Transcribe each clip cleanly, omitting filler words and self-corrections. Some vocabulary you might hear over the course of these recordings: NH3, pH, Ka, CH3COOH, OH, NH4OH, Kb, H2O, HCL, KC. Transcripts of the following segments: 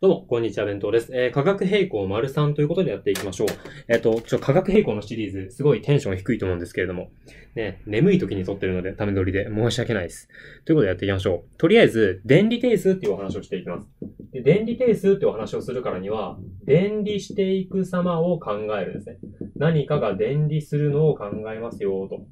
どうも、こんにちは、弁当です。化学平衡 ③ ということでやっていきましょう。化学平衡のシリーズ、すごいテンション低いと思うんですけれども、ね、眠い時に撮ってるので、ため撮りで申し訳ないです。ということでやっていきましょう。とりあえず、電離定数っていうお話をしていきます。で、電離定数っていうお話をするからには、電離していく様を考えるんですね。何かが電離するのを考えますよ、と。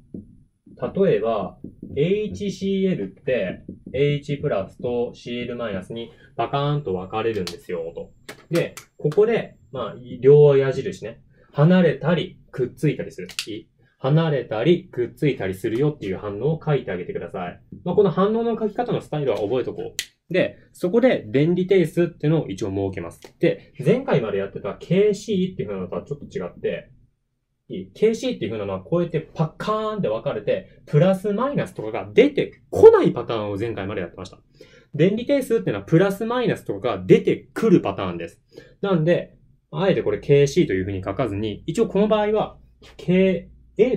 例えば、HCL って、H プラスと CL マイナスにバカーンと分かれるんですよ、と。で、ここで、まあ、両矢印ね。離れたり、くっついたりする。離れたり、くっついたりするよっていう反応を書いてあげてください。まあ、この反応の書き方のスタイルは覚えとこう。で、そこで、電離定数っていうのを一応設けます。で、前回までやってた KC っていう風なのとはちょっと違って、KC っていう風なのはこうやってパカーンって分かれて、プラスマイナスとかが出てこないパターンを前回までやってました。電離定数っていうのはプラスマイナスとかが出てくるパターンです。なんで、あえてこれ KC という風に書かずに、一応この場合は KA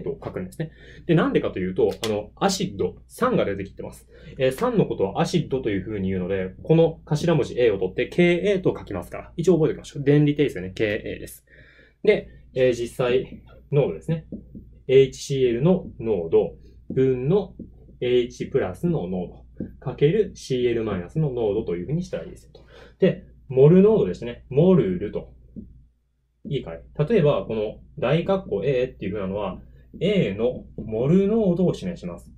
と書くんですね。で、なんでかというと、アシッド、酸が出てきてます。酸のことはアシッドという風に言うので、この頭文字 A を取って KA と書きますから、一応覚えておきましょう。電離定数ね、KA です。で、実際、濃度ですね。HCl の濃度分の H プラスの濃度かける CL マイナスの濃度というふうにしたらいいですよと。で、モル濃度ですね。モルルと。いいかい。例えば、この大括弧 A っていうふうなのは、A のモル濃度を示します。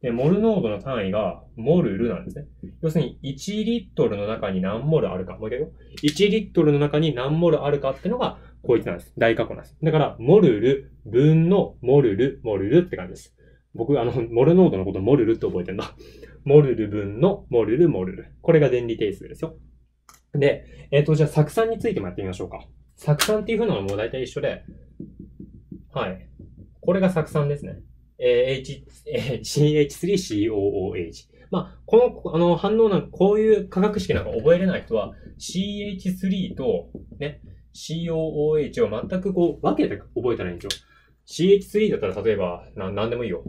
で、モル濃度の単位がモルルなんですね。要するに1リットルの中に何モルあるか。もう一回よ。1リットルの中に何モルあるかっていうのが、こいつなんです。大括弧なんです。だから、モルル分のモルルって感じです。僕、モル濃度のことモルルって覚えてんだ。モルル分のモルル。これが電離定数ですよ。で、じゃあ、酢酸についてもやってみましょうか。酢酸っていう風なのも大体一緒で、はい。これが酢酸ですね。CH3COOH。まあ、この、反応なんか、こういう化学式なんか覚えれない人は、CH3 と、ね、COOH を全くこう分けて覚えたらいいんですよ。CH3 だったら例えば何でもいいよ。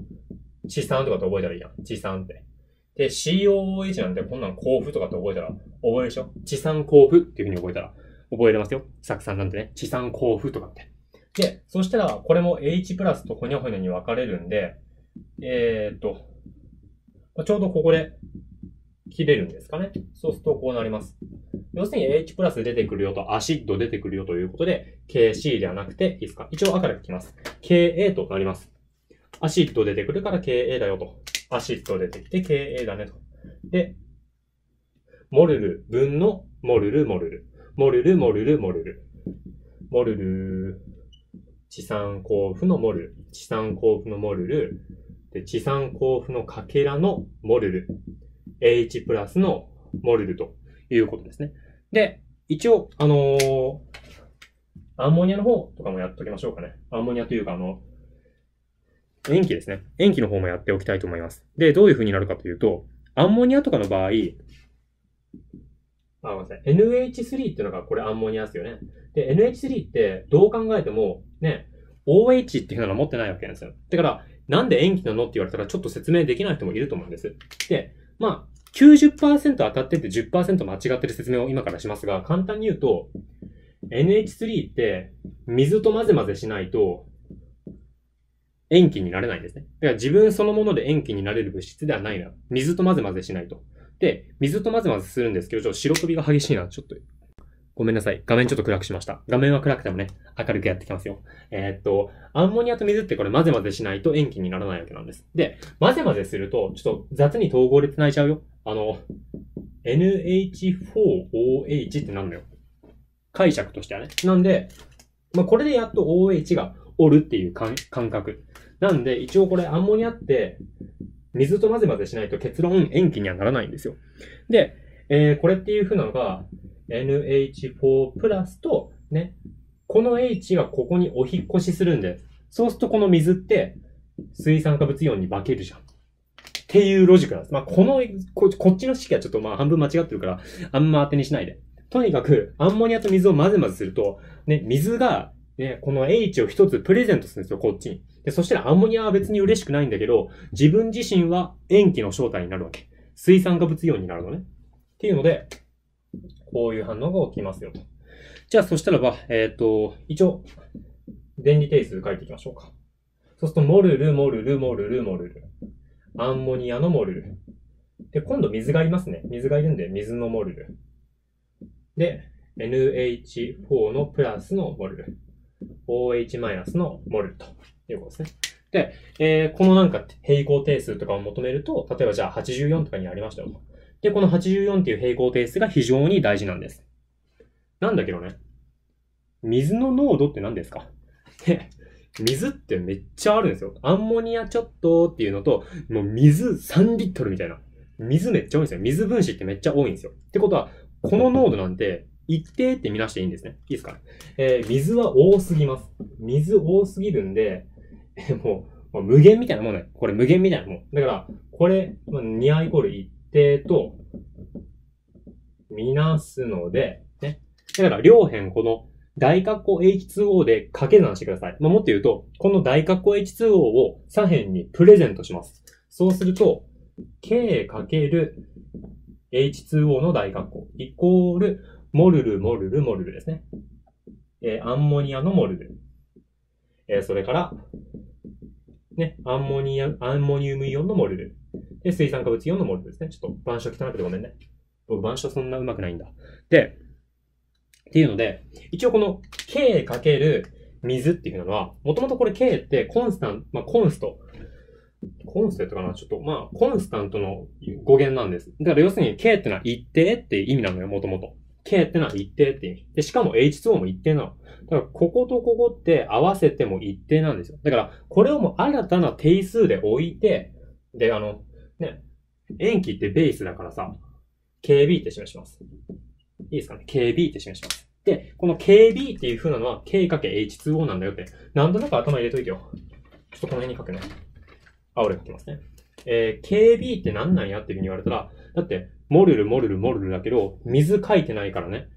チ酸とかって覚えたらいいやん。チ酸って。で、COOH なんてこんなん甲府とかって覚えたら覚えるでしょ。チ酸甲府っていう風に覚えたら覚えれますよ。酢酸なんてね。チ酸甲府とかって。で、そしたらこれも H プラスとほにゃほにゃに分かれるんで、ちょうどここで切れるんですかね。そうするとこうなります。要するに H プラス出てくるよとアシッド出てくるよということで、KC ではなくて、いいですか？一応赤で書きます。KA となります。アシッド出てくるから KA だよと。アシッド出てきて KA だねと。で、モルル分のモルル、チ酸甲府のモルル、チ酸甲府のモルル、で、チ酸甲府のかけらのモルル、H プラスのモルルということですね。で、一応、アンモニアの方とかもやっておきましょうかね。アンモニアというか、塩基ですね。塩基の方もやっておきたいと思います。で、どういう風になるかというと、アンモニアとかの場合、ごめんなさい。NH3 っていうのがこれアンモニアですよね。で、NH3 ってどう考えても、ね、OH っていうのは持ってないわけなんですよ。だから、なんで塩基なのって言われたらちょっと説明できない人もいると思うんです。で、まあ、90% 当たってて 10% 間違ってる説明を今からしますが、簡単に言うと、NH3 って水と混ぜ混ぜしないと塩基になれないんですね。だから自分そのもので塩基になれる物質ではないな。水と混ぜ混ぜしないと。で、水と混ぜ混ぜするんですけど、ちょっと白飛びが激しいな。ちょっと、ごめんなさい。画面ちょっと暗くしました。画面は暗くてもね、明るくやってきますよ。アンモニアと水ってこれ混ぜ混ぜしないと塩基にならないわけなんです。で、混ぜ混ぜすると、ちょっと雑に統合で繋いちゃうよ。NH4OH ってなんだよ。解釈としてはね。なんで、まあ、これでやっと OH がおるっていう感覚。なんで、一応これアンモニアって、水と混ぜ混ぜしないと結論塩基にはならないんですよ。で、これっていう風なのが、NH4 プラスと、ね、この H がここにお引っ越しするんで、そうするとこの水って、水酸化物イオンに化けるじゃん。っていうロジックなんです。まあ、こっちの式はちょっとまあ半分間違ってるから、あんま当てにしないで。とにかく、アンモニアと水を混ぜ混ぜすると、ね、水が、ね、この H を一つプレゼントするんですよ、こっちに。で、そしたらアンモニアは別に嬉しくないんだけど、自分自身は塩基の正体になるわけ。水酸化物イオンになるのね。っていうので、こういう反応が起きますよと。じゃあ、そしたらば、一応、電離定数書いていきましょうか。そうすると、モルル、モルル、モルル、モルル。アンモニアのモルル。で、今度水がありますね。水がいるんで、水のモルル。で、NH4 のプラスのモルル。OH マイナスのモルルということですね。で、このなんか平行定数とかを求めると、例えばじゃあ84とかにありましたよと。で、この84っていう平行定数が非常に大事なんです。なんだけどね、水の濃度って何ですか？水ってめっちゃあるんですよ。アンモニアちょっとっていうのと、もう水3リットルみたいな。水めっちゃ多いんですよ。水分子ってめっちゃ多いんですよ。ってことは、この濃度なんて一定って見なしていいんですね。いいですか？水は多すぎます。水多すぎるんで、もう無限みたいなもんね。これ無限みたいなもん。だから、これ、2i イコール一定と、みなすので、ね。だから、両辺この、大括弧 H2O で掛け算してください。もっと言うと、この大括弧 H2O を左辺にプレゼントします。そうすると、K×H2O の大括弧、イコール、モルル、モルル、モルルですね。アンモニアのモルル。それから、ね、アンモニウムイオンのモルル。で、水酸化物イオンのモルルですね。ちょっと板書汚くてごめんね。僕、板書そんな上手くないんだ。で、っていうので、一応この K かける水っていうのは、もともとこれ K ってコンスタントの語源なんです。だから要するに K ってのは一定って意味なのよ、もともと。K ってのは一定って意味。で、しかも H2O も一定なの。だから、こことここって合わせても一定なんですよ。だから、これをもう新たな定数で置いて、で、ね、塩基ってベースだからさ、Kb って示します。いいですかね。Kb って示します。で、この Kb っていう風なのは K×H2O なんだよって、なんとなく頭入れといてよ。ちょっとこの辺に書くね。あ、俺書きますね。Kb って何なんやっていう風に言われたら、だって、モルル、モルル、モルルだけど、水書いてないからね。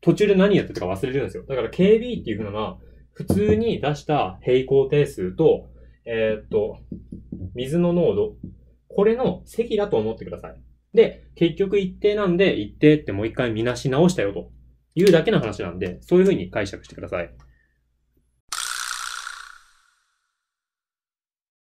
途中で何やってたか忘れるんですよ。だから Kb っていう風なのは、普通に出した平行定数と、水の濃度。これの積だと思ってください。で、結局一定なんで、一定ってもう一回見なし直したよというだけの話なんで、そういう風に解釈してください。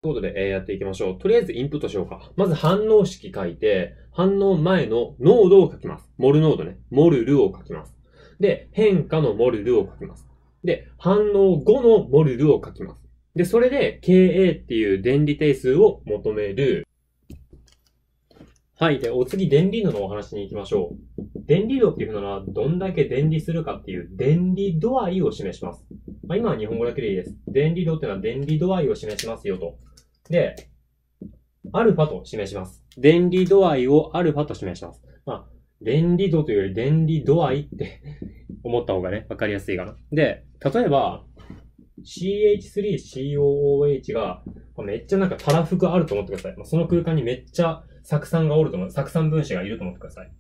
ということで、やっていきましょう。とりあえずインプットしようか。まず反応式書いて、反応前の濃度を書きます。モル濃度ね。モルルを書きます。で、変化のモルルを書きます。で、反応後のモルルを書きます。で、それで Ka っていう電離定数を求める。はい。で、お次、電離度のお話に行きましょう。電離度っていうのは、どんだけ電離するかっていう、電離度合いを示します。まあ、今は日本語だけでいいです。電離度っていうのは、電離度合いを示しますよと。で、アルファと示します。電離度合いをアルファと示します。まあ、電離度というより、電離度合いって思った方がね、わかりやすいかな。で、例えば、CH3COOH が、めっちゃなんかたらふくあると思ってください。その空間にめっちゃ、酢酸がおると思う。酢酸分子がいると思ってください。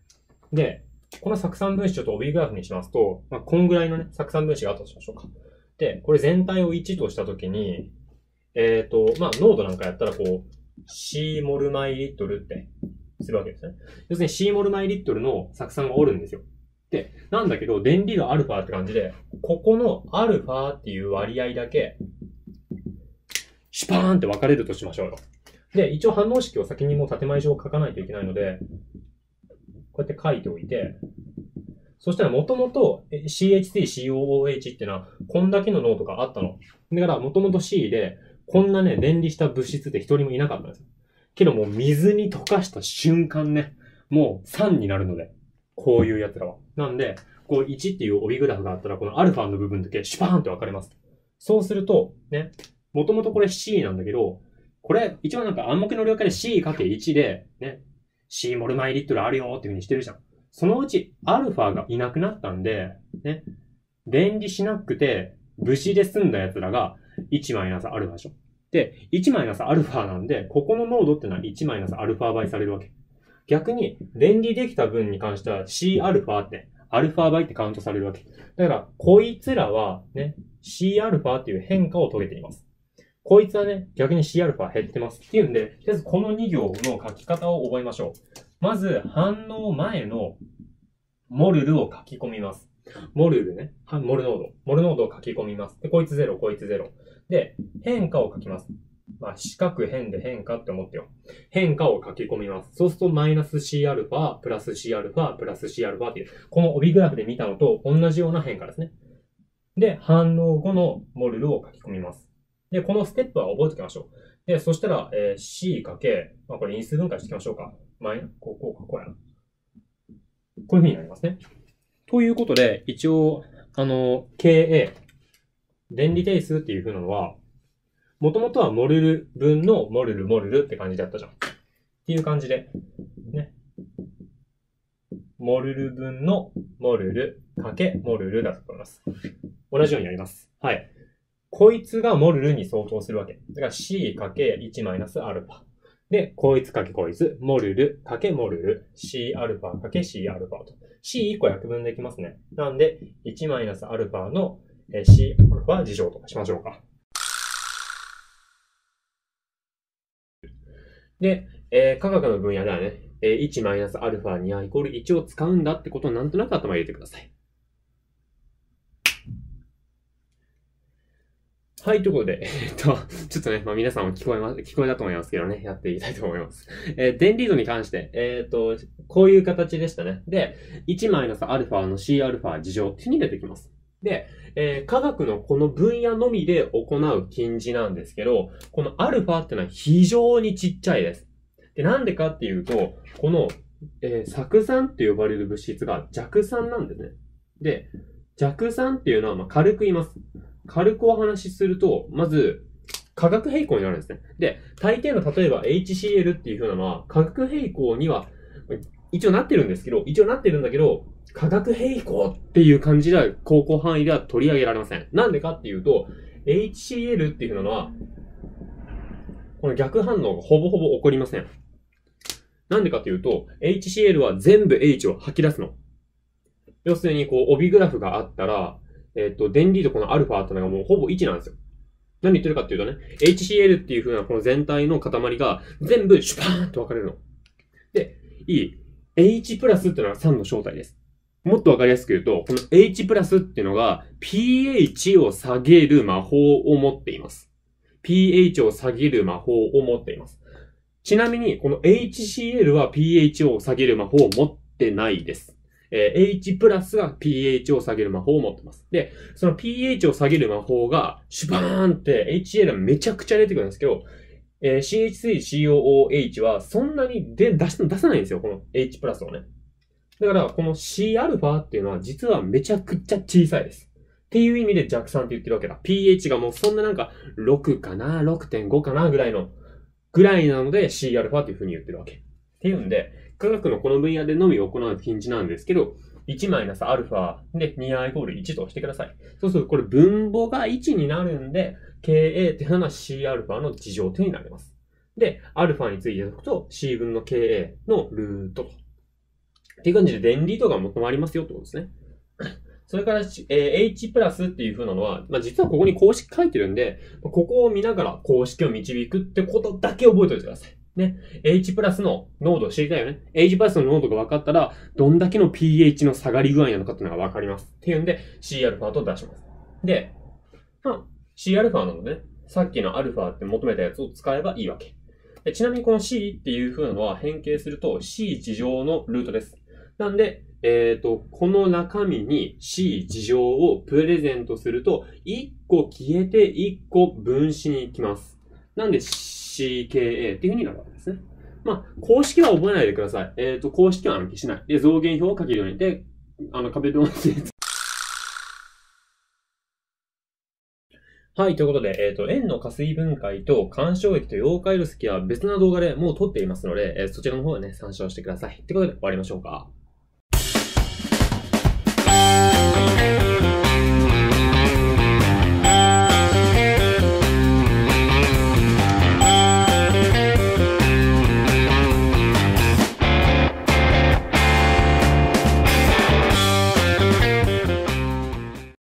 で、この酢酸分子ちょっと帯グラフにしますと、まあ、こんぐらいのね、酢酸分子があったとしましょうか。で、これ全体を1としたときに、まあ、濃度なんかやったらこう、C モルマイリットルってするわけですね。要するに C モルマイリットルの酢酸がおるんですよ。で、なんだけど、電離度アルファって感じで、ここのアルファっていう割合だけ、シュパーンって分かれるとしましょうよ。で、一応反応式を先にもう建前上書かないといけないので、こうやって書いておいて、そしたらもともと CH3COOH っていうのはこんだけの濃度があったの。だからもともと C でこんなね、電離した物質って一人もいなかったんですよ。けどもう水に溶かした瞬間ね、もう3になるので、こういうやつらは。なんで、こう1っていう帯グラフがあったら、この α の部分だけシュパーンって分かれます。そうすると、ね、もともとこれ C なんだけど、これ、一応なんか暗黙の了解で C×1 で、ね、C モルマイリットルあるよっていう風にしてるじゃん。そのうち α がいなくなったんで、ね、電離しなくて、無視で済んだ奴らが 1-α でしょ。で、1-α なんで、ここの濃度ってのは 1-α 倍されるわけ。逆に、電離できた分に関しては Cα って、α 倍ってカウントされるわけ。だから、こいつらは、ね、Cα っていう変化を遂げています。こいつはね、逆に Cα 減ってますっていうんで、とりあえずこの2行の書き方を覚えましょう。まず、反応前のモルルを書き込みます。モルルね。モル濃度を書き込みます。で、こいつ0、こいつ0。で、変化を書きます。まあ、四角変で変化って思ってよ。変化を書き込みます。そうすると、マイナス Cα、プラス Cα、プラス Cα っていう、この帯グラフで見たのと同じような変化ですね。で、反応後のモルルを書き込みます。で、このステップは覚えておきましょう。で、そしたら、C かけ、まあ、これ因数分解していきましょうか。こうやな。こういう風になりますね。ということで、一応、Ka、電離定数っていう風なのは、もともとはモルル分のモルルって感じだったじゃん。っていう感じで、ね。モルル分のモルルかけモルルだと思います。同じようにやります。はい。こいつがモルルに相当するわけ。だから C かけ 1-α。で、こいつかけこいつ、モルルかけモルル、Cα かけ Cα と。C1 個約分できますね。なんで、1-α の Cα 事乗としましょうか。で、化学の分野ではね、1-α2i=1 を使うんだってことをなんとなく頭に入れてください。はい、ということで、ちょっとね、まあ、皆さんも聞こえたと思いますけどね、やっていきたいと思います。電離度に関して、こういう形でしたね。で、1-α の Cα 事乗っていうに出てきます。で、化学のこの分野のみで行う近似なんですけど、この α ってのは非常にちっちゃいです。で、なんでかっていうと、この、酢酸って呼ばれる物質が弱酸なんですね。で、弱酸っていうのは、まあ、軽く言います。軽くお話しすると、まず、化学平衡になるんですね。で、大抵の例えば HCL っていう風なのは、化学平衡には、一応なってるんだけど、化学平衡っていう感じでは、高校範囲では取り上げられません。なんでかっていうと、HCL っていう風なのは、この逆反応がほぼほぼ起こりません。なんでかっていうと、HCL は全部 H を吐き出すの。要するに、こう、帯グラフがあったら、電離度この α ってのがもうほぼ1なんですよ。何言ってるかっていうとね、HCl っていう風なこの全体の塊が全部シュパーンと分かれるの。で、H プラスっていうのが酸の正体です。もっと分かりやすく言うと、この H プラスっていうのが pH を下げる魔法を持っています。pH を下げる魔法を持っています。ちなみに、この HCl は pH を下げる魔法を持ってないです。H プラスが pH を下げる魔法を持ってます。で、その pH を下げる魔法が、シュバーンって HCl がめちゃくちゃ出てくるんですけど、CH3COOH はそんなに出さないんですよ、この H プラスをね。だから、この Cα っていうのは実はめちゃくちゃ小さいです。っていう意味で弱酸って言ってるわけだ。pH がもうそんななんか6かな、6.5 かなぐらいなので Cα っていう風に言ってるわけ。っていうんで、化学のこの分野でのみ行う近似なんですけど、1-α で 2i=1 としてください。そうするとこれ分母が1になるんで、Ka っていうのは Cα の事乗とになります。で、α についておくと C 分の Ka のルートと。っていう感じで電離度が求まりますよってことですね。それから、H プラスっていう風なのは、まあ、実はここに公式書いてるんで、ここを見ながら公式を導くってことだけ覚えておいてください。ね。H プラスの濃度知りたいよね。H プラスの濃度が分かったら、どんだけの pH の下がり具合なのかっていうのが分かります。っていうんで、Cα と出します。で、まあ、Cα なのでね、さっきの α って求めたやつを使えばいいわけ。でちなみにこの C っていう風なのは変形すると C 事乗のルートです。なんで、この中身に C 事乗をプレゼントすると、1個消えて1個分子に行きます。なんで、CKA っていう風になるわけですね。まあ、公式は覚えないでください。公式は暗記しない。で、増減表を書けるように。で、壁ドンって。はい、ということで、塩の加水分解と干渉液と溶解色素は別な動画でもう撮っていますので、そちらの方はね、参照してください。ということで、終わりましょうか。